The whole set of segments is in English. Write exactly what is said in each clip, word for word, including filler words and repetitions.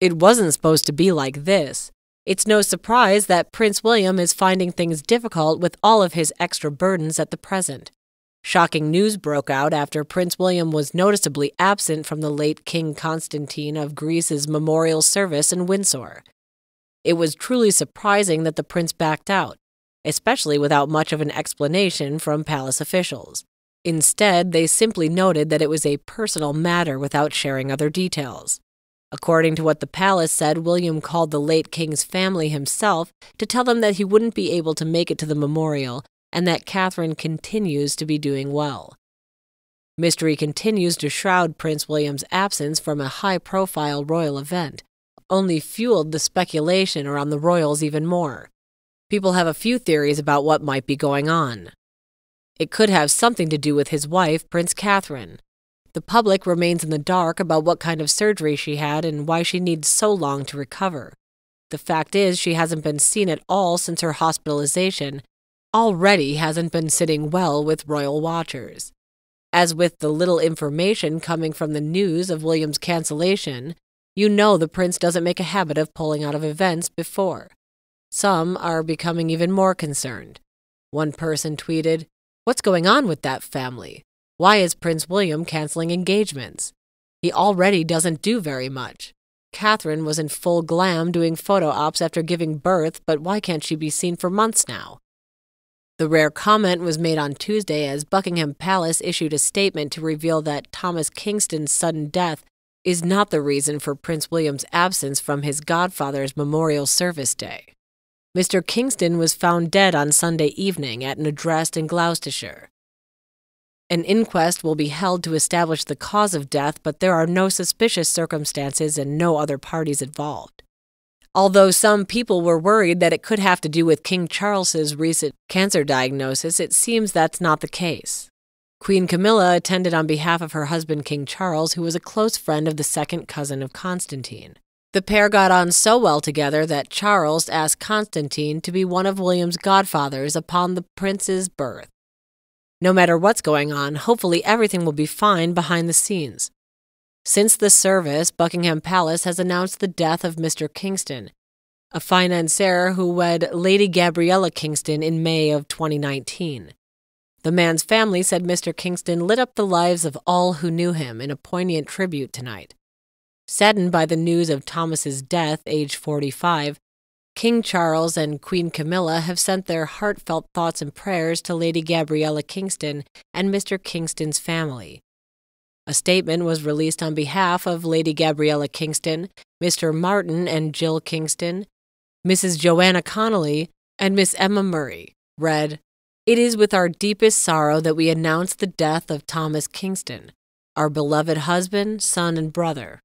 It wasn't supposed to be like this. It's no surprise that Prince William is finding things difficult with all of his extra burdens at the present. Shocking news broke out after Prince William was noticeably absent from the late King Constantine of Greece's memorial service in Windsor. It was truly surprising that the prince backed out, especially without much of an explanation from palace officials. Instead, they simply noted that it was a personal matter without sharing other details. According to what the palace said, William called the late king's family himself to tell them that he wouldn't be able to make it to the memorial and that Catherine continues to be doing well. Mystery continues to shroud Prince William's absence from a high-profile royal event, only fueled the speculation around the royals even more. People have a few theories about what might be going on. It could have something to do with his wife, Princess Catherine. The public remains in the dark about what kind of surgery she had and why she needs so long to recover. The fact is, she hasn't been seen at all since her hospitalization, already hasn't been sitting well with royal watchers. As with the little information coming from the news of William's cancellation, you know the prince doesn't make a habit of pulling out of events before. Some are becoming even more concerned. One person tweeted, "What's going on with that family? Why is Prince William canceling engagements? He already doesn't do very much. Catherine was in full glam doing photo ops after giving birth, but why can't she be seen for months now?" The rare comment was made on Tuesday as Buckingham Palace issued a statement to reveal that Thomas Kingston's sudden death is not the reason for Prince William's absence from his godfather's memorial service day. Mister Kingston was found dead on Sunday evening at an address in Gloucestershire. An inquest will be held to establish the cause of death, but there are no suspicious circumstances and no other parties involved. Although some people were worried that it could have to do with King Charles's recent cancer diagnosis, it seems that's not the case. Queen Camilla attended on behalf of her husband King Charles, who was a close friend of the second cousin of Constantine. The pair got on so well together that Charles asked Constantine to be one of William's godfathers upon the prince's birth. No matter what's going on, hopefully everything will be fine behind the scenes. Since the service, Buckingham Palace has announced the death of Mister Kingston, a financier who wed Lady Gabriella Kingston in May of twenty nineteen. The man's family said Mister Kingston lit up the lives of all who knew him in a poignant tribute tonight. Saddened by the news of Thomas's death, age forty-five, King Charles and Queen Camilla have sent their heartfelt thoughts and prayers to Lady Gabriella Kingston and Mister Kingston's family. A statement was released on behalf of Lady Gabriella Kingston, Mister Martin and Jill Kingston, Missus Joanna Connolly, and Miss Emma Murray, read, "It is with our deepest sorrow that we announce the death of Thomas Kingston, our beloved husband, son, and brother."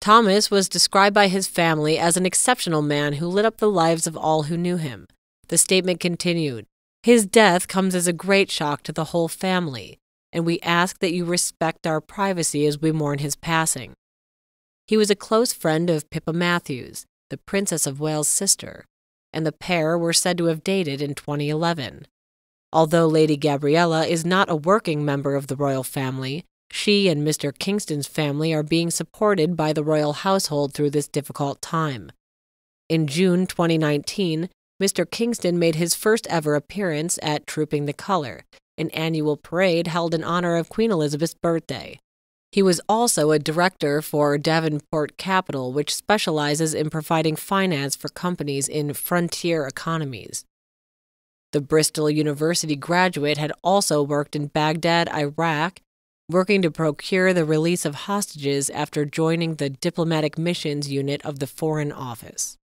Thomas was described by his family as an exceptional man who lit up the lives of all who knew him. The statement continued, "His death comes as a great shock to the whole family, and we ask that you respect our privacy as we mourn his passing." He was a close friend of Pippa Matthews, the Princess of Wales' sister, and the pair were said to have dated in twenty eleven. Although Lady Gabriella is not a working member of the royal family, she and Mister Kingston's family are being supported by the royal household through this difficult time. In June twenty nineteen, Mister Kingston made his first ever appearance at Trooping the Colour, an annual parade held in honor of Queen Elizabeth's birthday. He was also a director for Devonport Capital, which specializes in providing finance for companies in frontier economies. The Bristol University graduate had also worked in Baghdad, Iraq, working to procure the release of hostages after joining the Diplomatic Missions Unit of the Foreign Office.